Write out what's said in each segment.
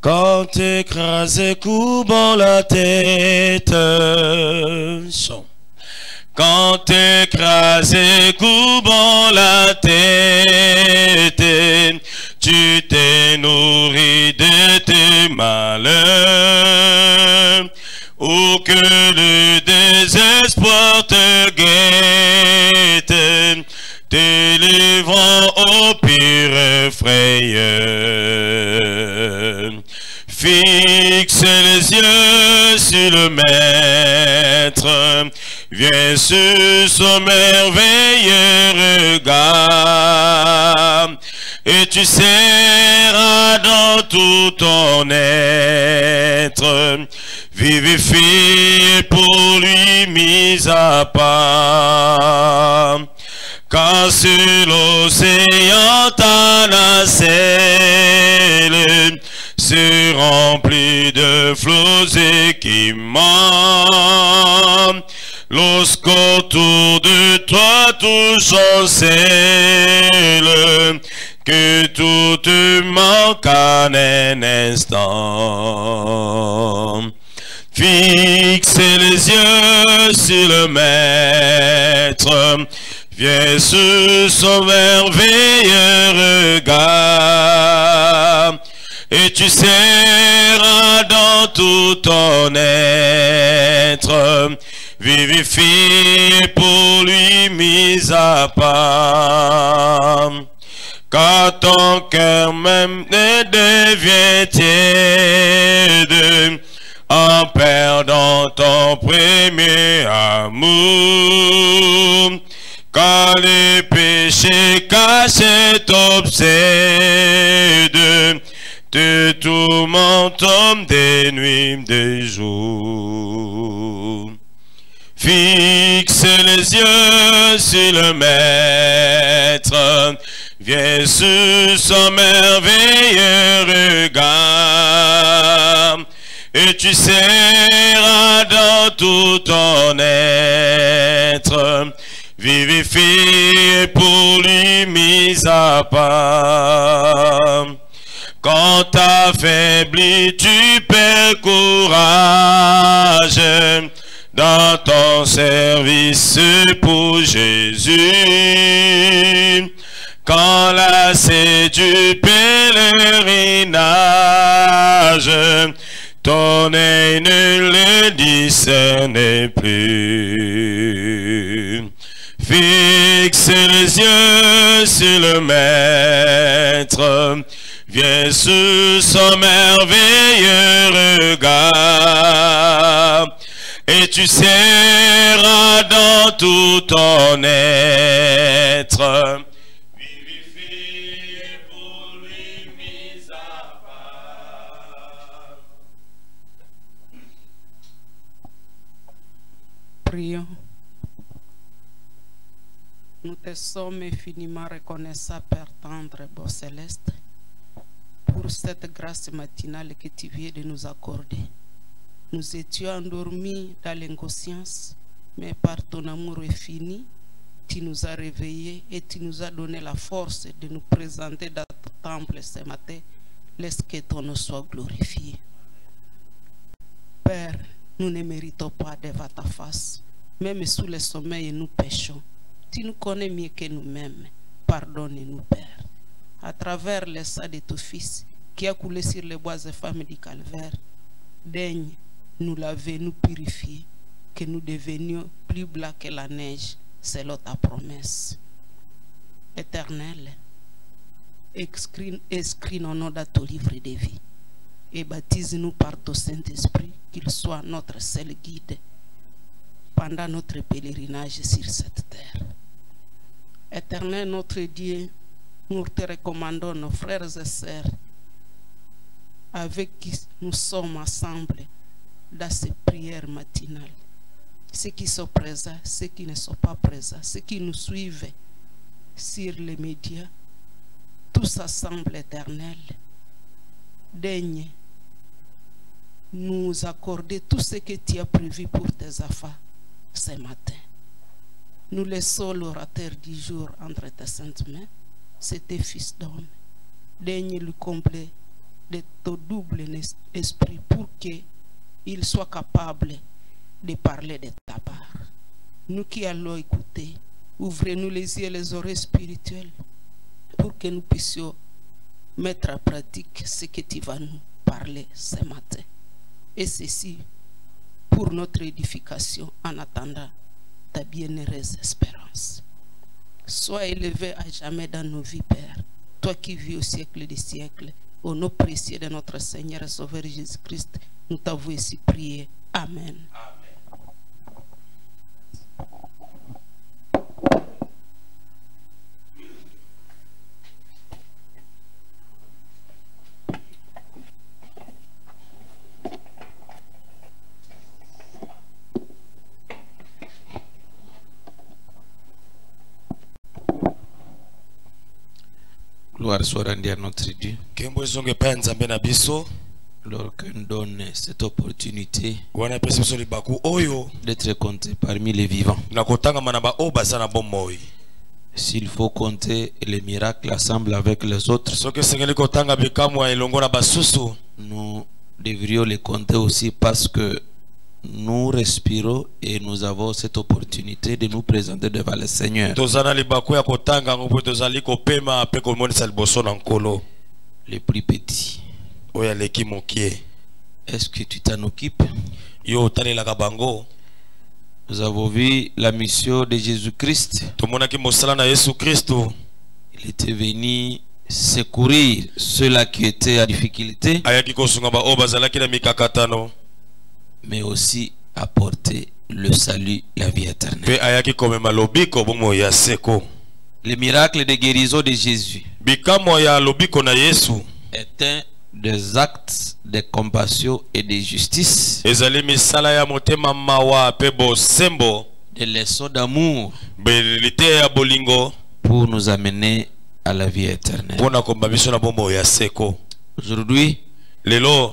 Quand écrasé, courbant la tête. Quand écrasé, courbant la tête, tu t'es nourri de tes malheurs. Ou que le désespoir te guette, t'élèvant au pire frayeur. Fixe les yeux sur le maître, viens sur son merveilleux regard, et tu seras dans tout ton être vivifié pour lui mis à part. Car sur l'océan ta nacelle se remplit de flots équimants, lorsqu'autour de toi tout chancelle, que tout te manque en un instant. Fixe les yeux sur le maître, viens sur son merveilleux regard, et tu seras dans tout ton être vivifié pour lui mis à part. Car ton cœur même ne devient tiède en perdant ton premier amour. Car les péchés cachés t'obsèdent, te tourmentent des nuits, des jours. Fixe les yeux sur le maître, viens sur son merveilleux regard, et tu seras dans tout ton être vivifié pour lui mis à part. Quand t'affaiblis, tu perds courage dans ton service pour Jésus. Quand lassé du pèlerinage, ton œil ne le discerne plus. Fixe les yeux sur le maître, viens sous son merveilleux regard, et tu seras dans tout ton être vivifié pour lui mis à part. Prions. Nous te sommes infiniment reconnaissants, Père tendre, beau céleste, pour cette grâce matinale que tu viens de nous accorder. Nous étions endormis dans l'inconscience, mais par ton amour infini, tu nous as réveillés et tu nous as donné la force de nous présenter dans ton temple ce matin. Laisse que ton nom soit glorifié. Père, nous ne méritons pas devant ta face. Même sous le sommeil, nous péchons. Tu nous connais mieux que nous-mêmes. Pardonne-nous, Père. À travers le sang de ton Fils qui a coulé sur les bois et femmes du calvaire, daigne nous laver, nous purifier, que nous devenions plus blancs que la neige, selon ta promesse. Éternel, inscris nos noms dans ton livre de vie et baptise-nous par ton Saint-Esprit, qu'il soit notre seul guide pendant notre pèlerinage sur cette terre. Éternel, notre Dieu, nous te recommandons nos frères et sœurs avec qui nous sommes ensemble dans ces prières matinales. Ceux qui sont présents, ceux qui ne sont pas présents, ceux qui nous suivent sur les médias, tous ensemble, Éternel, daigne nous accorder tout ce que tu as prévu pour tes enfants ce matin. Nous laissons l'orateur du jour entre tes saintes mains. C'est tes fils d'homme. Daigne lui combler de te doubler l'esprit pour qu'il soit capable de parler de ta part. Nous qui allons écouter, ouvrez-nous les yeux et les oreilles spirituelles pour que nous puissions mettre en pratique ce que tu vas nous parler ce matin. Et ceci pour notre édification en attendant ta bienheureuse espérance. Sois élevé à jamais dans nos vies, Père, toi qui vis au siècle des siècles, au nom précieux de notre Seigneur et Sauveur Jésus-Christ, nous t'avons ici prié. Amen. Amen. Gloire soit rendue à notre Dieu. Alors qu'on donne cette opportunité d'être compté parmi les vivants. S'il faut compter les miracles ensemble avec les autres, nous devrions les compter aussi parce que nous respirons et nous avons cette opportunité de nous présenter devant le Seigneur. Les plus petits, est-ce que tu t'en occupes? Nous avons vu la mission de Jésus-Christ. Il était venu secourir ceux-là qui étaient en difficulté, mais aussi apporter le salut, la vie éternelle. Le miracle de guérison de Jésus est un des actes de compassion et de justice, des leçons d'amour pour nous amener à la vie éternelle. Aujourd'hui, nous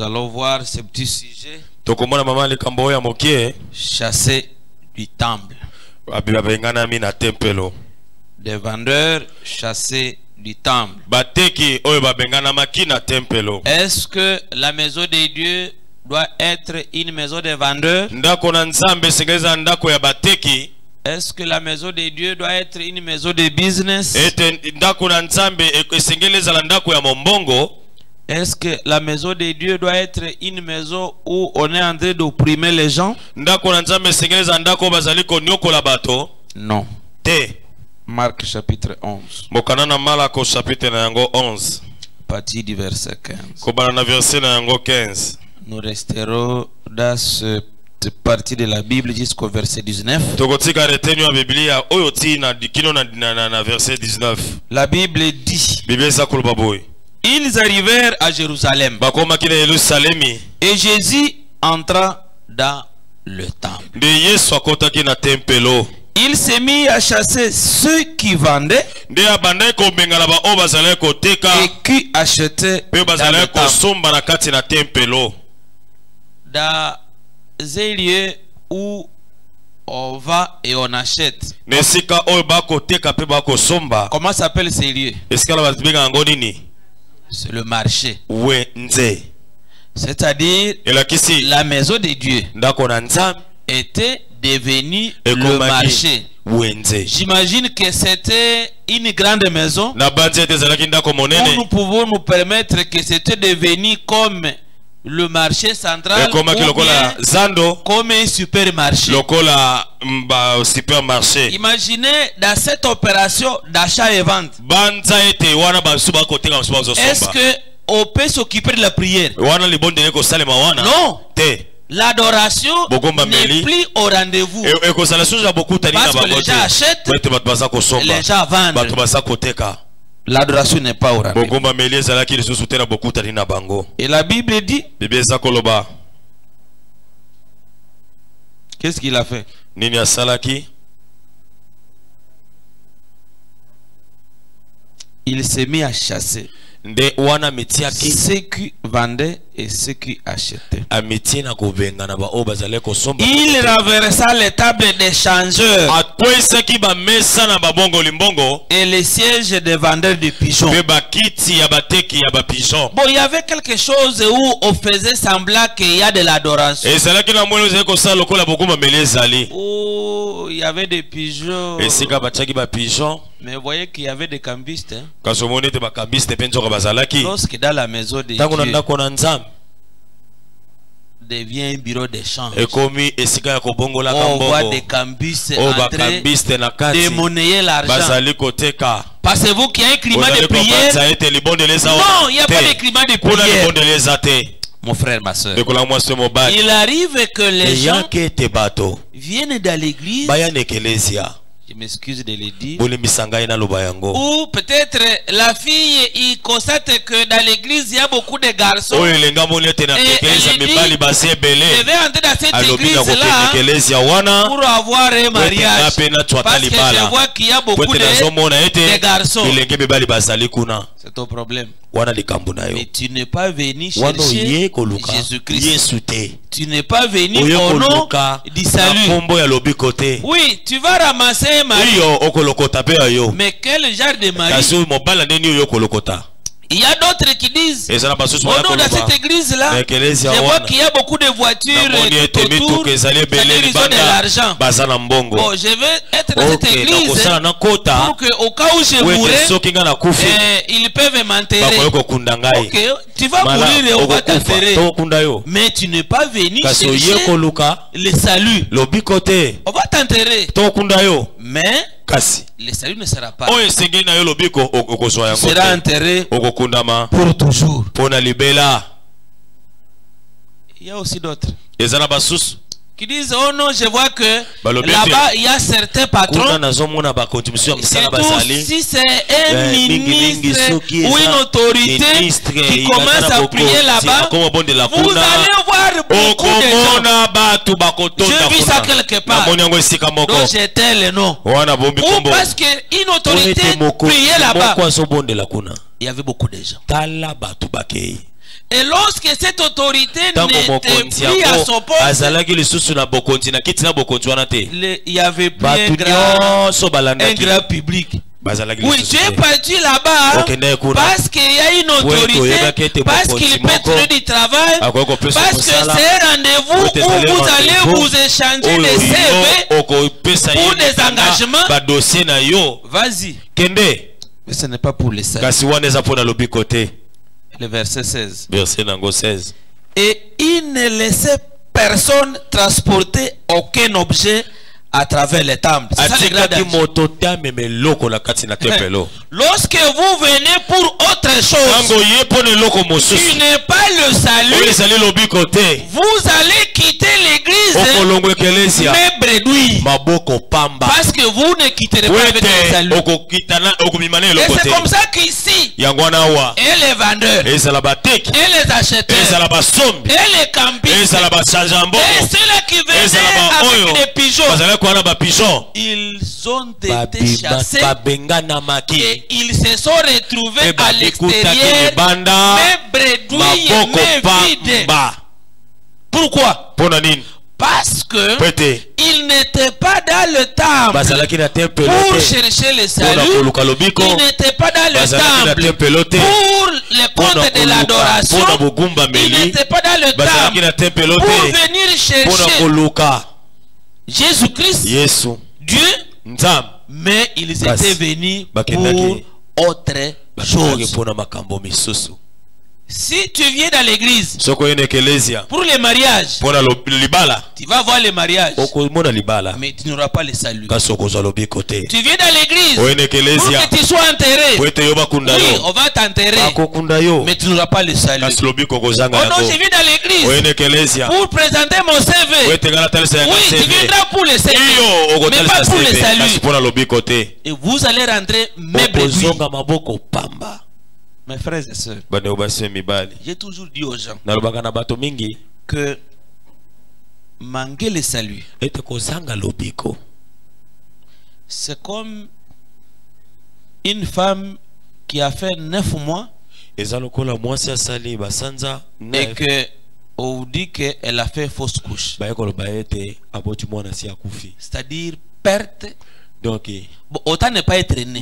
allons voir ce petit sujet: chassé du temple. Des vendeurs chassés du temple. Est-ce que la maison de Dieu doit être une maison de vendeurs? Est-ce que la maison de Dieu doit être une maison de business? Est-ce que la maison de Dieu doit être une maison où on est en train d'opprimer les gens? Non. Marc chapitre 11, partie du verset 15. Nous resterons dans cette partie de la Bible jusqu'au verset 19. La Bible dit: ils arrivèrent à Jérusalem, et Jésus entra dans le temple. Il s'est mis à chasser ceux qui vendaient et qui achetaient dans le temple. Dans un lieu où on va et on achète, comment s'appelle ces lieux? C'est le marché. C'est-à-dire la maison de Dieu était devenue le marché. J'imagine que c'était une grande maison où nous pouvons nous permettre que c'était devenu comme le marché central, comme un supermarché. Imaginez dans cette opération d'achat et vente, est-ce qu'on peut s'occuper de la prière? Non. L'adoration n'est plus au rendez-vous, parce que les gens achètent, les gens vendent. L'adoration n'est pas au rendez-vous. Et la Bible dit, qu'est-ce qu'il a fait? Il s'est mis à chasser. Ceux qui vendaient et ceux qui achetaient. Il renversa les tables des changeurs et les sièges des vendeurs de pigeons. Bon, il y avait quelque chose où on faisait semblant qu'il y a de l'adoration. Oh, il y avait des pigeons. Mais vous voyez qu'il y avait des cambistes. Lorsque dans la maison de Dieu devient un bureau d'échange, on voit des cambistes entrer, démonnayer l'argent. Pensez-vous qu'il y a un climat de prière? Non, il n'y a pas de climat de prière. Mon frère, ma soeur, il arrive que les gens viennent dans l'église. Je m'excuse de le dire. Ou peut-être la fille, il constate que dans l'église il y a beaucoup de garçons. Et elle dit, je vais entrer dans cette église là pour avoir un mariage, parce que je vois qu'il y a beaucoup de garçons. C'est ton problème. Mais tu n'es pas venu chercher Jésus-Christ. Tu n'es pas venu au nom du salut. Oui, tu vas ramasser un mari. Mais quel genre de mari? Il y a d'autres qui disent, oh non, dans cette église là, je vois qu'il y a beaucoup de voitures tout autour, c'est-à-dire ils ont de l'argent. Bon, je vais être dans cette église pour que au cas où je mourrai, ils peuvent m'enterrer. Okay, tu vas mourir et on va t'enterrer. Mais tu n'es pas venu chercher le salut. On va t'enterrer. Mais le salut ne sera pas. Il sera enterré pour toujours. Il y a aussi d'autres qui disent, oh non, je vois que là-bas il y a certains patrons. Si c'est un ministre ou une autorité qui commence à prier là-bas, vous allez voir beaucoup de gens. Je vis ça quelque part. Donc j'étais le nom. Ou parce qu'une autorité priait là-bas. Il y avait beaucoup de gens. Et lorsque cette autorité n'était plus à son poste, il y avait plus un grand public. Oui, tu es parti là-bas parce qu'il y a une autorité, parce qu'il peut du travail, parce que c'est un rendez-vous où vous allez vous échanger des CV pour des engagements. Vas-y. Mais ce n'est pas pour les CV. Le verset 16. Verset 16. Et il ne laissait personne transporter aucun objet à travers les temples. Lorsque vous venez pour autre chose, tu n'es pas le salut, vous allez quitter l'église mais bredouille, parce que vous ne quitterez pas avec le salut. Et c'est comme ça qu'ici, et les vendeurs, et les acheteurs, et les campistes, et ceux-là qui venaient avec des pigeons, ils ont été chassés et ils se sont retrouvés à l'extérieur, mais bredouilles, mais vides. Pourquoi? Parce que ils n'étaient pas dans le temple pour chercher le salut. Ils n'étaient pas dans le temple pour le compte de l'adoration. Ils n'étaient pas dans le temple pour venir chercher Jésus-Christ, Dieu, mais ils étaient venus pour autre chose. Si tu viens dans l'église pour les mariages, tu vas voir les mariages, mais tu n'auras pas le salut. Tu viens dans l'église pour que tu sois enterré. Oui, on va t'enterrer, mais tu n'auras pas le salut. Oh non, je viens dans l'église pour présenter mon CV. Oui, tu viendras pour le CV, mais pas pour le salut. Et vous allez rentrer mes brebis. Mes frères et sœurs, j'ai toujours dit aux gens que manquer le salut, c'est comme une femme qui a fait 9 mois et que on dit qu'elle a fait fausse couche, c'est-à-dire perte. Donc autant ne pas être né.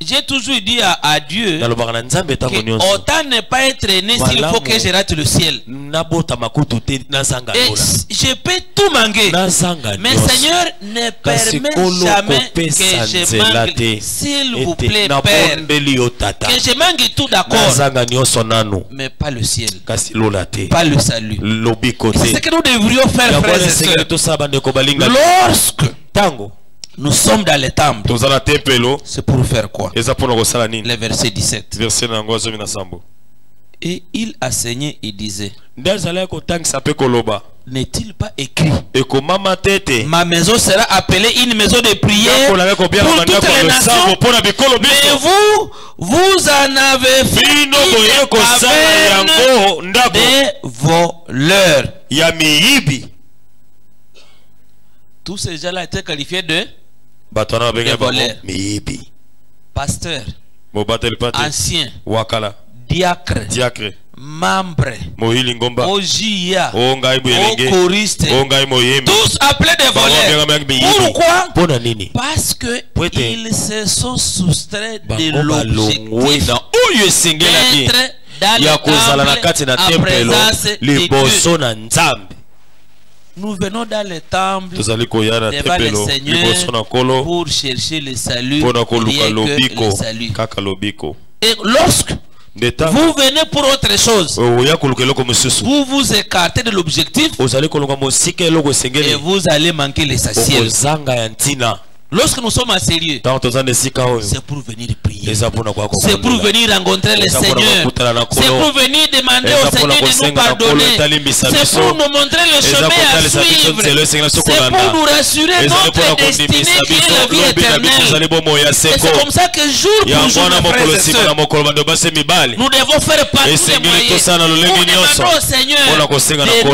J'ai toujours dit à Dieu que autant ne pas être né, s'il faut que je rate le ciel. Et je peux tout manquer, mais Seigneur ne permet jamais que je manque. S'il vous plaît Père, que je manque tout, d'accord, mais pas le ciel, pas le salut. C'est ce que nous devrions faire, frères et sœurs. Lorsque nous sommes dans les temples, c'est pour faire quoi? Le verset 17. Et il a saigné et disait, n'est-il pas écrit, ma maison sera appelée une maison de prière pour toutes les nations, mais vous en avez fait une caverne des voleurs. Tous ces gens-là étaient qualifiés de voleurs. Pasteur, ancien, diacre, membre, ogia, choriste, tous appelés des voleurs. Pourquoi? Parce qu'ils se sont soustraits de l'objectif d'être dans le temple en présence. Nous venons dans les temples devant le Seigneur pour chercher le salut, et lorsque vous venez pour autre chose, vous vous écartez de l'objectif et vous allez manquer les saciels. Lorsque nous sommes en sérieux, c'est pour venir prier, c'est pour venir rencontrer le Seigneur, c'est pour venir demander au Seigneur de nous pardonner, c'est pour nous montrer le chemin à suivre, c'est pour nous rassurer notre destinée qui est la vie éternelle. Et c'est comme ça que jour pour jour, nous devons faire partout des moyens pour demander au Seigneur de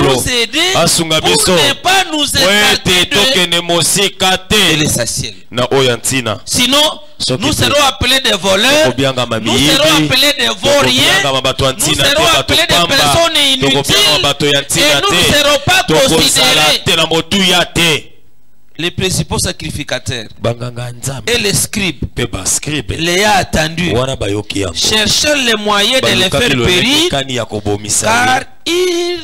nous aider, pour ne pas nous écarter de les saciels. Sinon, nous serons appelés des voleurs, nous serons appelés des vauriens, nous serons appelés des personnes inutiles, et nous ne serons pas considérés. Les principaux sacrificateurs et les scribes les a attendus, cherchant les moyens de les faire périr, car ils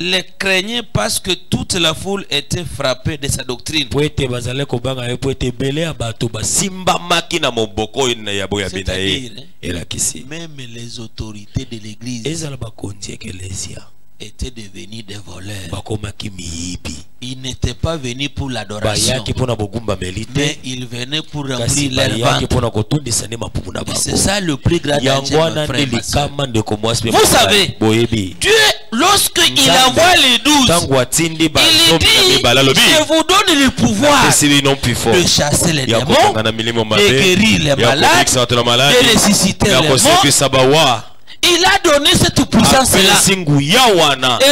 les craignait parce que toute la foule était frappée de sa doctrine. C'est-à-dire, même les autorités de l'église étaient devenues des voleurs. Ils n'étaient pas venus pour l'adoration, mais ils venaient pour remplir leur ventre. C'est ça le plus grand danger. Vous savez, Dieu, lorsqu'il envoie les 12, il dit, je vous donne le pouvoir de chasser les démons, de guérir les malades, de ressusciter les morts. Il a donné cette puissance-là. Et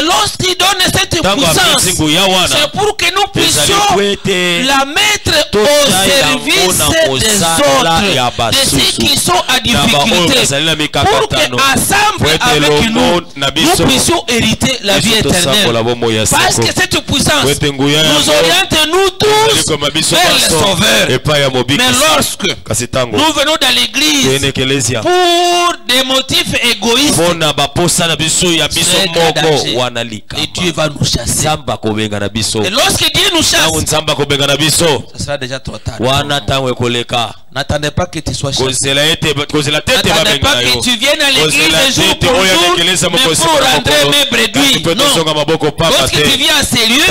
lorsqu'il donne cette puissance, c'est pour que nous puissions la mettre au service des autres, de ceux qui sont à difficulté, pour qu'ensemble avec nous, nous puissions hériter la vie éternelle. Parce que cette puissance nous oriente nous tous vers le Sauveur. Mais lorsque nous venons dans l'église pour des motifs égoïstes, et Dieu va nous chasser. Et lorsque Dieu nous chasse, ce sera déjà trop tard. N'attendez pas que tu sois chassé. N'attendez pas que tu viennes à l'église jour pour jour, mais pour rentrer mes bredouilles. Non. Lorsque tu viens à ces lieux,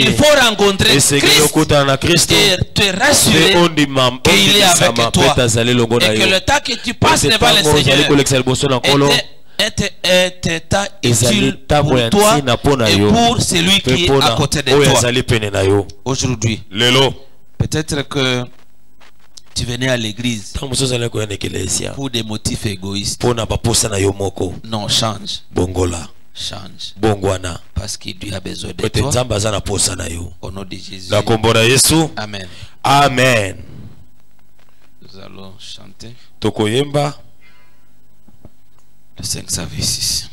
il faut rencontrer Christ et te rassurer qu'il est avec toi, et que le temps que tu passes devant le Seigneur est-il pour toi et pour celui qui est à côté de toi. Aujourd'hui, peut-être que tu venais à l'église pour des motifs égoïstes. Non, change. Change. Parce que Dieu a besoin de toi. Au nom de Jésus. Amen. Amen. Nous allons chanter Tokoyemba le 526.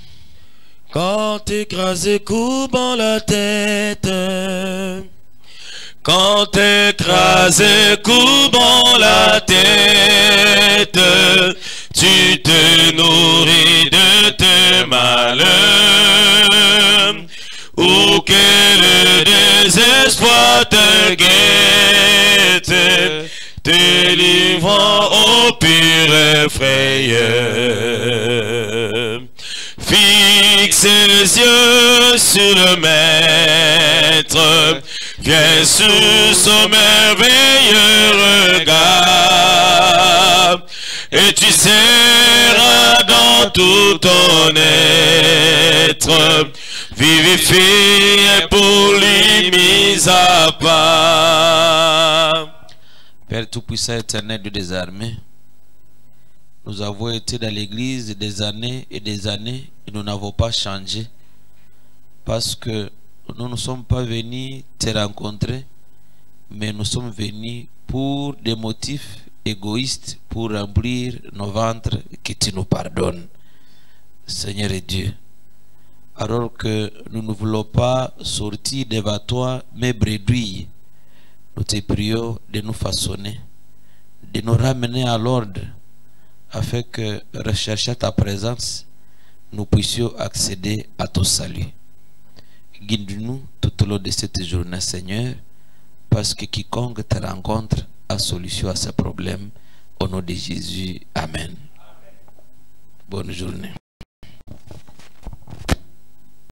Quand écrasé courbant la tête, quand écrasé courbant la tête, tu te nourris de tes malheurs, ou que le désespoir te guette, te livrant au pire effrayeur. Fixe les yeux sur le maître, viens sous son merveilleux regard, et tu seras dans tout ton être vivifié pour lui mis à part. Père Tout-Puissant Éternel de des armées, nous avons été dans l'église des années et nous n'avons pas changé parce que nous ne sommes pas venus te rencontrer, mais nous sommes venus pour des motifs égoïstes pour remplir nos ventres, que tu nous pardonnes, Seigneur et Dieu. Alors que nous ne voulons pas sortir devant toi, mais bredouilles, nous te prions de nous façonner, de nous ramener à l'ordre, afin que, recherchant ta présence, nous puissions accéder à ton salut. Guide-nous tout au long de cette journée, Seigneur, parce que quiconque te rencontre a solution à ce problème. Au nom de Jésus, amen. Bonne journée.